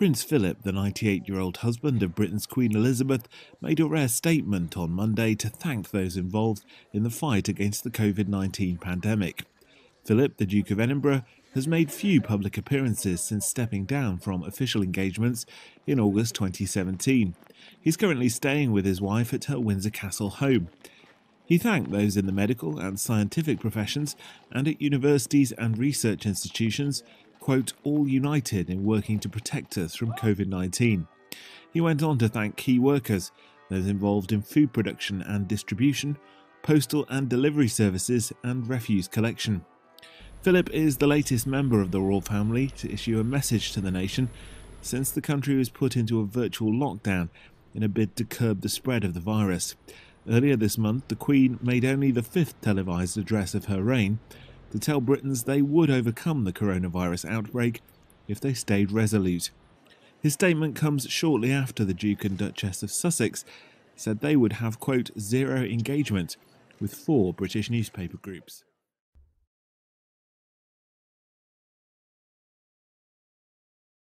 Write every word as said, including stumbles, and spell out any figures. Prince Philip, the ninety-eight-year-old husband of Britain's Queen Elizabeth, made a rare statement on Monday to thank those involved in the fight against the COVID nineteen pandemic. Philip, the Duke of Edinburgh, has made few public appearances since stepping down from official engagements in August twenty seventeen. He's currently staying with his wife at her Windsor Castle home. He thanked those in the medical and scientific professions and at universities and research institutions, quote, all united in working to protect us from COVID nineteen. He went on to thank key workers, those involved in food production and distribution, postal and delivery services and refuse collection. Philip is the latest member of the royal family to issue a message to the nation since the country was put into a virtual lockdown in a bid to curb the spread of the virus. Earlier this month, the Queen made only the fifth televised address of her reign to tell Britons they would overcome the coronavirus outbreak if they stayed resolute. His statement comes shortly after the Duke and Duchess of Sussex said they would have, quote, zero engagement with four British newspaper groups.